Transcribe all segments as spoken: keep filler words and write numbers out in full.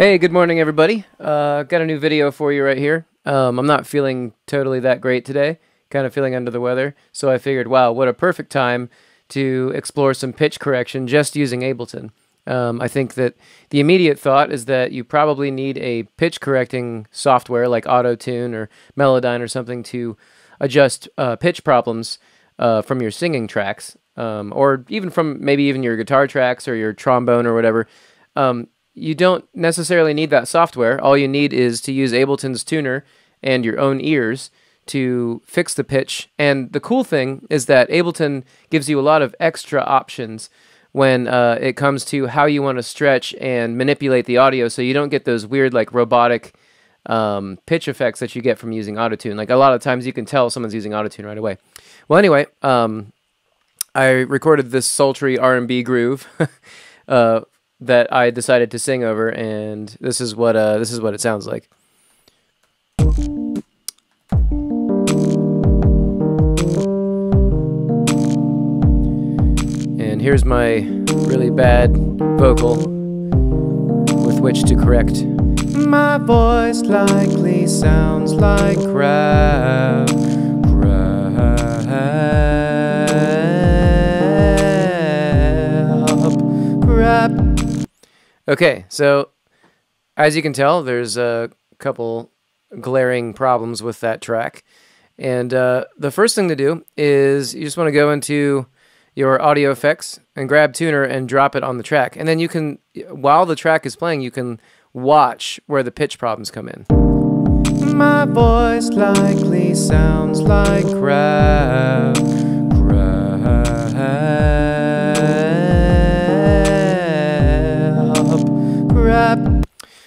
Hey, good morning, everybody. Uh, got a new video for you right here. Um, I'm not feeling totally that great today, kind of feeling under the weather, so I figured, wow, what a perfect time to explore some pitch correction just using Ableton. Um, I think that the immediate thought is that you probably need a pitch correcting software like Auto-Tune or Melodyne or something to adjust uh, pitch problems uh, from your singing tracks, um, or even from maybe even your guitar tracks or your trombone or whatever. Um, You don't necessarily need that software. All you need is to use Ableton's tuner and your own ears to fix the pitch. And the cool thing is that Ableton gives you a lot of extra options when uh, it comes to how you want to stretch and manipulate the audio, so you don't get those weird, like, robotic um, pitch effects that you get from using Auto-Tune. Like, a lot of times you can tell someone's using Auto-Tune right away. Well, anyway, um, I recorded this sultry R and B groove uh, that I decided to sing over, and this is what uh, this is what it sounds like. And here's my really bad vocal with which to correct. My voice likely sounds like crap. Crap. Crap. Okay, so as you can tell, there's a couple glaring problems with that track. And uh, the first thing to do is you just want to go into your audio effects and grab tuner and drop it on the track. And then you can, while the track is playing, you can watch where the pitch problems come in. My voice likely sounds like crap.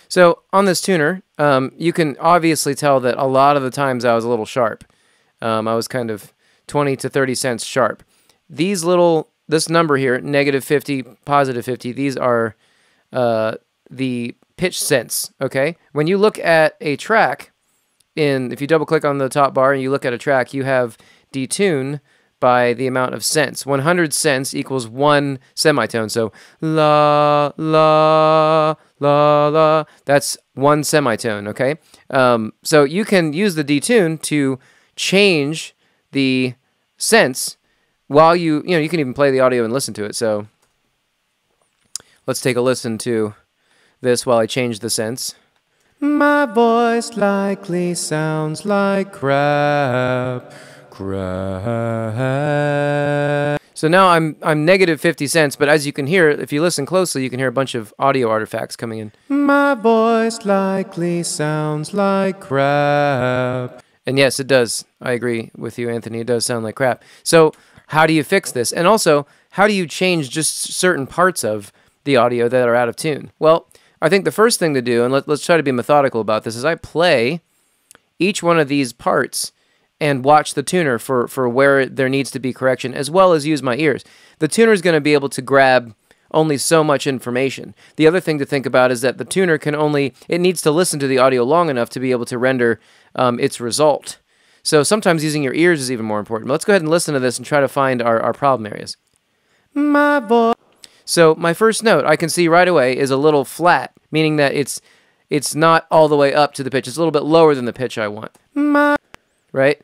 So on this tuner, um, you can obviously tell that a lot of the times I was a little sharp. Um, I was kind of twenty to thirty cents sharp. These little, this number here, negative fifty, positive fifty, these are uh, the pitch cents, okay? When you look at a track, in, if you double click on the top bar and you look at a track, you have detune by the amount of cents. one hundred cents equals one semitone. So la, la, la, la. That's one semitone, okay? Um, so you can use the detune to change the cents while you, you know, you can even play the audio and listen to it. So let's take a listen to this while I change the cents. My voice likely sounds like crap. So now I'm I'm negative fifty cents, but as you can hear, if you listen closely, you can hear a bunch of audio artifacts coming in. My voice likely sounds like crap. And yes, it does. I agree with you, Anthony. It does sound like crap. So how do you fix this? And also, how do you change just certain parts of the audio that are out of tune? Well, I think the first thing to do, and let, let's try to be methodical about this, is I play each one of these parts and watch the tuner for, for where there needs to be correction, as well as use my ears. The tuner is going to be able to grab only so much information. The other thing to think about is that the tuner can only, it needs to listen to the audio long enough to be able to render um, its result. So sometimes using your ears is even more important. Let's go ahead and listen to this and try to find our, our problem areas. My boy. So my first note I can see right away is a little flat, meaning that it's, it's not all the way up to the pitch. It's a little bit lower than the pitch I want. My, right?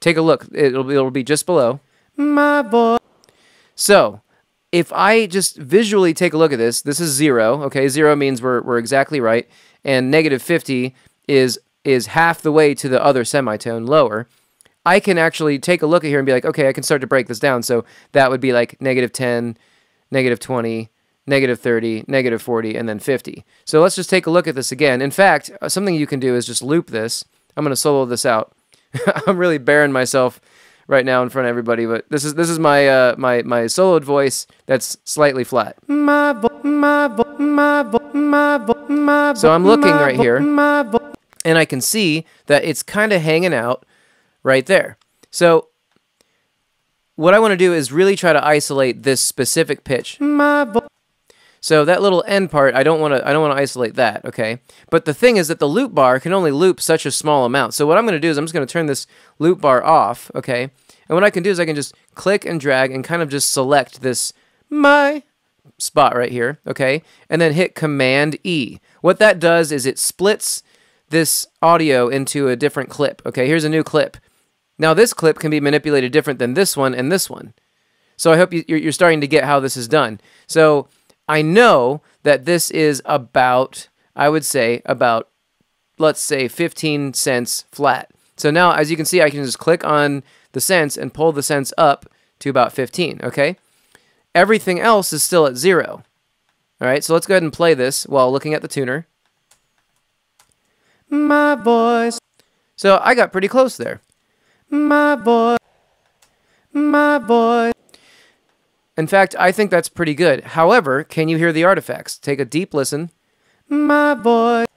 Take a look. It'll be, it'll be just below. My boy. So, if I just visually take a look at this, this is zero. Okay, zero means we're we're exactly right, and negative fifty is is half the way to the other semitone lower. I can actually take a look at here and be like, okay, I can start to break this down. So that would be like negative ten, negative twenty, negative thirty, negative forty, and then fifty. So let's just take a look at this again. In fact, something you can do is just loop this. I'm going to solo this out. I'm really bearing myself right now in front of everybody, but this is this is my uh, my my soloed voice that's slightly flat. My vo my vo my vo my vo my vo. So I'm looking right here, and I can see that it's kind of hanging out right there. So what I want to do is really try to isolate this specific pitch. My vo. So that little end part, I don't want to I don't want to isolate that, okay? But the thing is that the loop bar can only loop such a small amount. So what I'm going to do is I'm just going to turn this loop bar off, okay? And what I can do is I can just click and drag and kind of just select this my spot right here, okay? And then hit Command E. What that does is it splits this audio into a different clip, okay? Here's a new clip. Now this clip can be manipulated different than this one and this one. So I hope you're starting to get how this is done. So I know that this is about, I would say, about, let's say, fifteen cents flat. So now, as you can see, I can just click on the cents and pull the cents up to about fifteen, okay? Everything else is still at zero. All right, so let's go ahead and play this while looking at the tuner. My voice. So I got pretty close there. My voice. My voice. In fact, I think that's pretty good. However, can you hear the artifacts? Take a deep listen. My voice.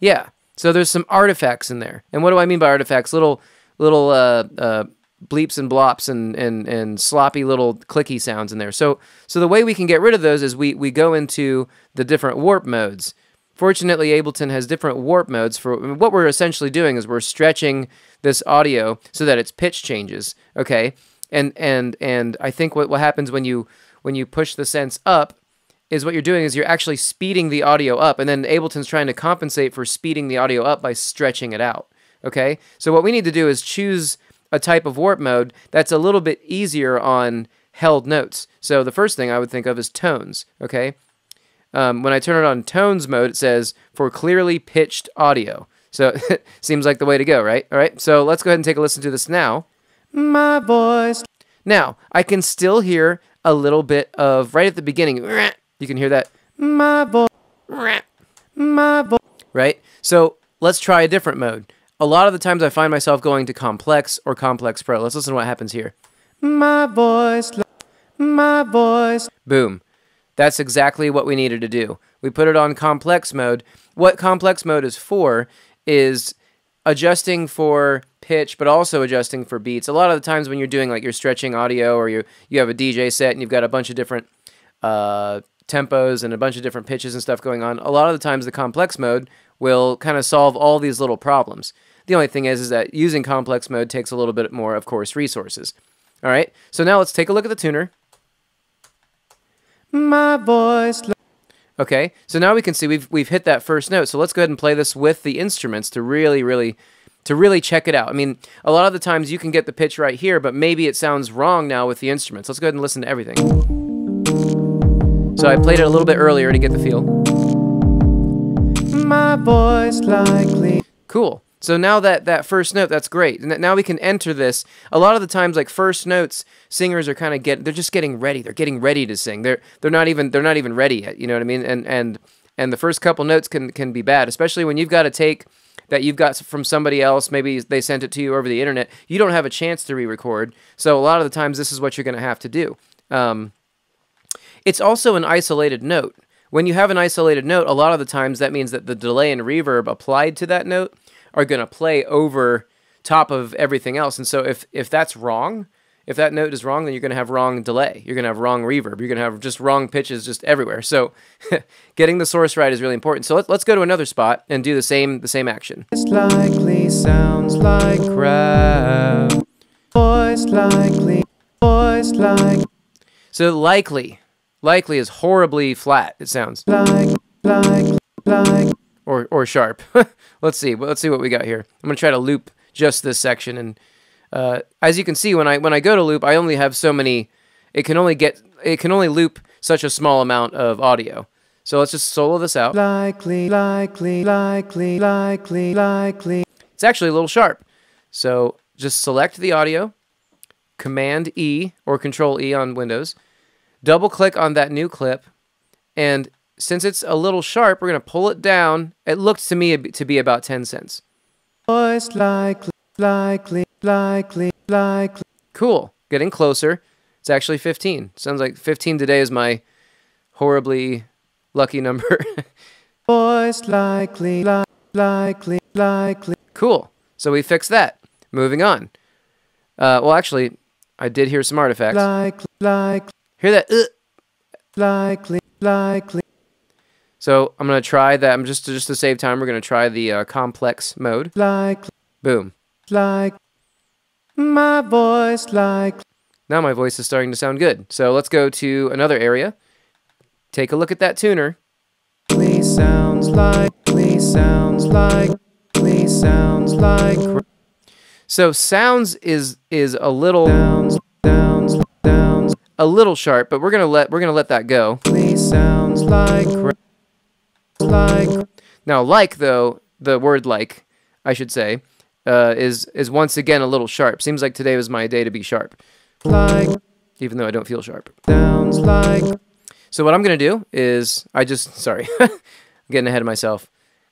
Yeah, so there's some artifacts in there. And what do I mean by artifacts? Little, little, uh, uh, bleeps and blops and, and, and sloppy little clicky sounds in there. So so the way we can get rid of those is we, we go into the different warp modes. Fortunately, Ableton has different warp modes. For what we're essentially doing is we're stretching this audio so that its pitch changes, okay? And and and I think what, what happens when you when you push the sense up is what you're doing is you're actually speeding the audio up, and then Ableton's trying to compensate for speeding the audio up by stretching it out, okay? So what we need to do is choose a type of warp mode that's a little bit easier on held notes. So the first thing I would think of is tones, okay? Um, when I turn it on tones mode, it says, for clearly pitched audio. So seems like the way to go, right? All right, so let's go ahead and take a listen to this now. My voice. Now, I can still hear a little bit of, right at the beginning, you can hear that, my voice, my voice, right? So let's try a different mode. A lot of the times I find myself going to Complex or Complex Pro. Let's listen to what happens here. My voice, my voice. Boom. That's exactly what we needed to do. We put it on Complex mode. What Complex mode is for is adjusting for pitch, but also adjusting for beats. A lot of the times when you're doing like you're stretching audio or you you have a D J set and you've got a bunch of different uh, tempos and a bunch of different pitches and stuff going on, a lot of the times the Complex mode will kind of solve all these little problems. The only thing is, is that using complex mode takes a little bit more, of course, resources. All right, so now let's take a look at the tuner. My voice. Okay, so now we can see we've, we've hit that first note. So let's go ahead and play this with the instruments to really, really, to really check it out. I mean, a lot of the times you can get the pitch right here, but maybe it sounds wrong now with the instruments. Let's go ahead and listen to everything. So I played it a little bit earlier to get the feel. My voice likely. Cool. So now that that first note, that's great. And now we can enter this. A lot of the times, like first notes, singers are kind of get they're just getting ready. They're getting ready to sing. They're they're not even they're not even ready yet. You know what I mean? And and and the first couple notes can can be bad, especially when you've got a take that you've got from somebody else. Maybe they sent it to you over the internet. You don't have a chance to re-record. So a lot of the times, this is what you're going to have to do. Um, it's also an isolated note. When you have an isolated note, a lot of the times that means that the delay and reverb applied to that note are going to play over top of everything else. And so if, if that's wrong, if that note is wrong, then you're going to have wrong delay. You're going to have wrong reverb. You're going to have just wrong pitches just everywhere. So getting the source right is really important. So let's, let's go to another spot and do the same the same action. Voice likely sounds like crap. Voice likely. Voice like. So likely. Likely is horribly flat, it sounds. Like, like, like. Or, or sharp. Let's see. Let's see what we got here. I'm going to try to loop just this section. And uh, as you can see, when I when I go to loop, I only have so many. It can only get. It can only loop such a small amount of audio. So let's just solo this out. Likely, likely, likely, likely, likely. It's actually a little sharp. So just select the audio, Command E or Control E on Windows. Double click on that new clip, and since it's a little sharp, we're going to pull it down. It looks to me to be about ten cents. Voice likely, likely, likely, likely. Cool. Getting closer. It's actually fifteen. Sounds like fifteen today is my horribly lucky number. Voice likely, li likely, likely. Cool. So we fixed that. Moving on. Uh, well, actually, I did hear some artifacts. Likely, likely. Hear that? Uh. Likely, likely. So I'm gonna try that. I'm just to, just to save time. We're gonna try the uh, complex mode. Like, boom. Like my voice. Like now, my voice is starting to sound good. So let's go to another area. Take a look at that tuner. Please sounds like, please sounds like, please sounds like. So sounds is is a little sounds, sounds, sounds, a little sharp, but we're gonna let we're gonna let that go. Please sounds like, like. Now like though, the word like, I should say, uh, is is once again a little sharp. Seems like today was my day to be sharp. Like, even though I don't feel sharp. Sounds like. So what I'm gonna do is I just sorry, I'm getting ahead of myself.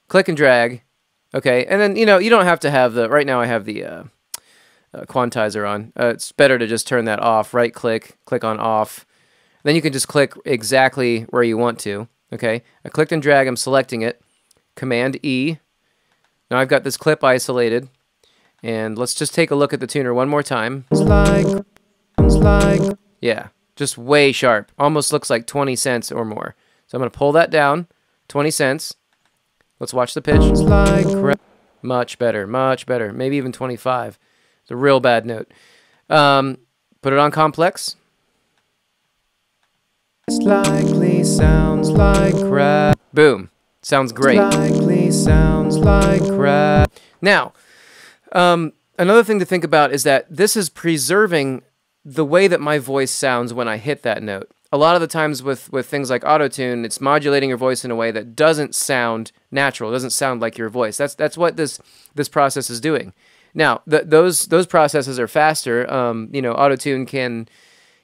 Click and drag, okay, and then you know you don't have to have the. Right now I have the uh, uh, quantizer on. Uh, it's better to just turn that off. Right click, click on off. Then you can just click exactly where you want to. Okay, I clicked and drag. I'm selecting it. Command E. Now I've got this clip isolated, and let's just take a look at the tuner one more time. Like, like. Yeah. Just way sharp. Almost looks like twenty cents or more. So I'm going to pull that down. twenty cents. Let's watch the pitch. Like, much better. Much better. Maybe even twenty-five. It's a real bad note. Um, put it on complex. Slightly sounds like crap. Boom. Sounds great. Slightly sounds like crap. Now, um, another thing to think about is that this is preserving the way that my voice sounds when I hit that note. A lot of the times with, with things like Auto-Tune, it's modulating your voice in a way that doesn't sound natural, doesn't sound like your voice. That's that's what this this process is doing. Now, th those those processes are faster. Um, you know, Auto-Tune can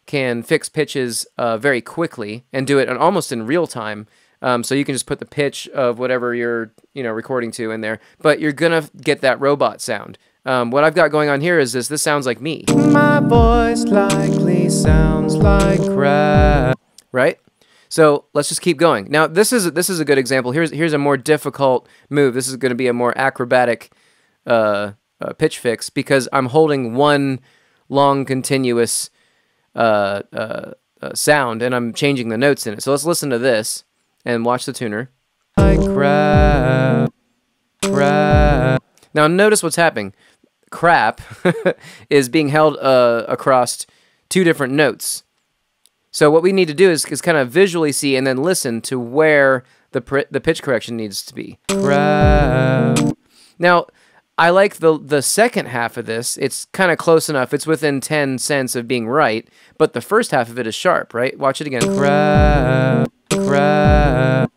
can fix pitches uh, very quickly and do it in, almost in real time. Um, so you can just put the pitch of whatever you're you know recording to in there, but you're gonna get that robot sound. Um, what I've got going on here is this. This sounds like me. My voice likely sounds like crap. Right? So let's just keep going. Now this is this is a good example. Here's here's a more difficult move. This is going to be a more acrobatic uh, uh, pitch fix because I'm holding one long continuous uh, uh, uh, sound and I'm changing the notes in it. So let's listen to this and watch the tuner. Like crap, crap. Now notice what's happening. Crap is being held uh, across two different notes. So what we need to do is, is kind of visually see and then listen to where the pr the pitch correction needs to be. Crap. Now, I like the the second half of this. It's kind of close enough. It's within ten cents of being right, but the first half of it is sharp, right? Watch it again. Crap, crap.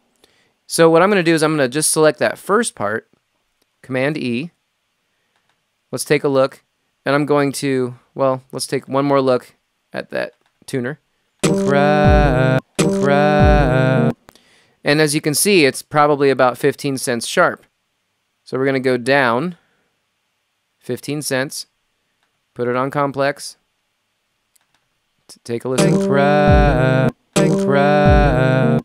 So what I'm going to do is I'm going to just select that first part, Command E. Let's take a look, and I'm going to, well, let's take one more look at that tuner. Crap, crap. And as you can see, it's probably about fifteen cents sharp. So we're going to go down fifteen cents, put it on complex, take a listen. Crap, crap.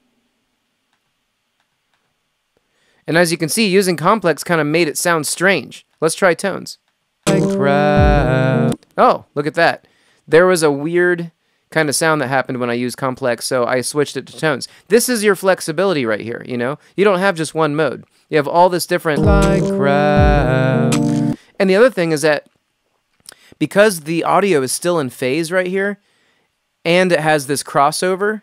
And as you can see, using complex kind of made it sound strange. Let's try tones. Oh, look at that. There was a weird kind of sound that happened when I used complex, so I switched it to tones. This is your flexibility right here, you know? You don't have just one mode. You have all this different... And the other thing is that because the audio is still in phase right here, and it has this crossover...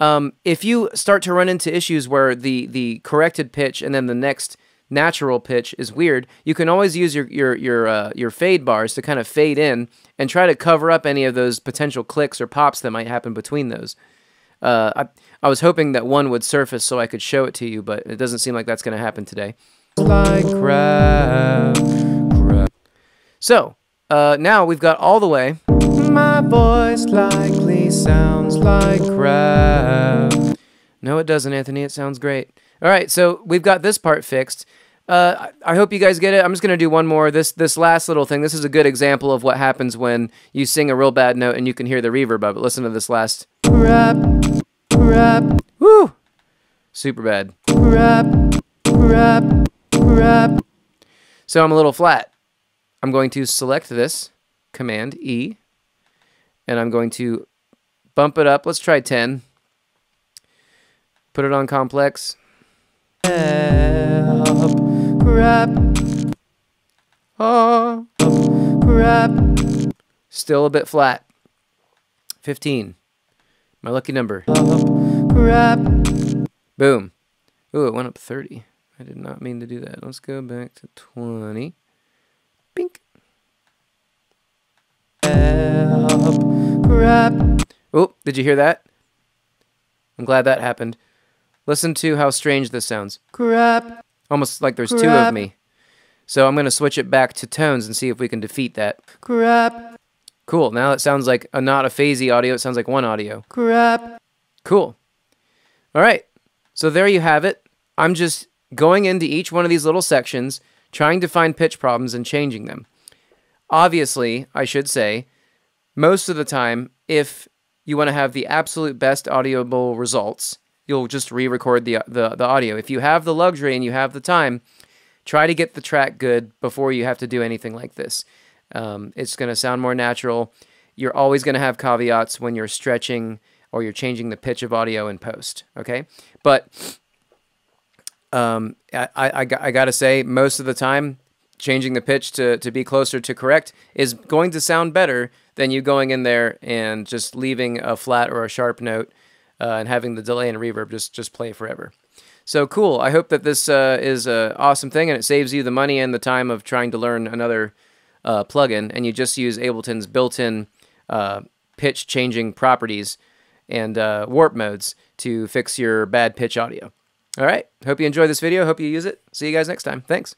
Um, if you start to run into issues where the, the corrected pitch and then the next natural pitch is weird, you can always use your your your, uh, your fade bars to kind of fade in and try to cover up any of those potential clicks or pops that might happen between those. Uh, I, I was hoping that one would surface so I could show it to you, but it doesn't seem like that's going to happen today. Like crap, crap. So, uh, now we've got all the way... My voice likely sounds like crap. No, it doesn't, Anthony. It sounds great. All right, so we've got this part fixed. Uh, I hope you guys get it. I'm just going to do one more. This this last little thing, this is a good example of what happens when you sing a real bad note and you can hear the reverb of it. Listen to this last. Crap, crap. Woo! Super bad. Crap, crap, crap. So I'm a little flat. I'm going to select this, Command E. And I'm going to bump it up. Let's try ten. Put it on complex. Help, crap. Oh, crap. Still a bit flat. fifteen. My lucky number. Rap. Boom. Ooh, it went up thirty. I did not mean to do that. Let's go back to twenty. Pink. Rap. Oh, did you hear that? I'm glad that happened. Listen to how strange this sounds. Crap. Almost like there's Crap. two of me. So I'm going to switch it back to tones and see if we can defeat that. Crap. Cool. Now it sounds like a not a phasey audio. It sounds like one audio. Crap. Cool. All right. So there you have it. I'm just going into each one of these little sections, trying to find pitch problems and changing them. Obviously, I should say, most of the time, if you want to have the absolute best audible results, you'll just re-record the, the, the audio. If you have the luxury and you have the time, try to get the track good before you have to do anything like this. Um, it's going to sound more natural. You're always going to have caveats when you're stretching or you're changing the pitch of audio in post, okay? But um, I, I, I got to say, most of the time, changing the pitch to, to be closer to correct is going to sound better than you going in there and just leaving a flat or a sharp note Uh, and having the delay and reverb just, just play forever. So cool. I hope that this uh, is an awesome thing and it saves you the money and the time of trying to learn another uh, plugin, and you just use Ableton's built-in uh, pitch-changing properties and uh, warp modes to fix your bad pitch audio. All right. Hope you enjoy this video. Hope you use it. See you guys next time. Thanks.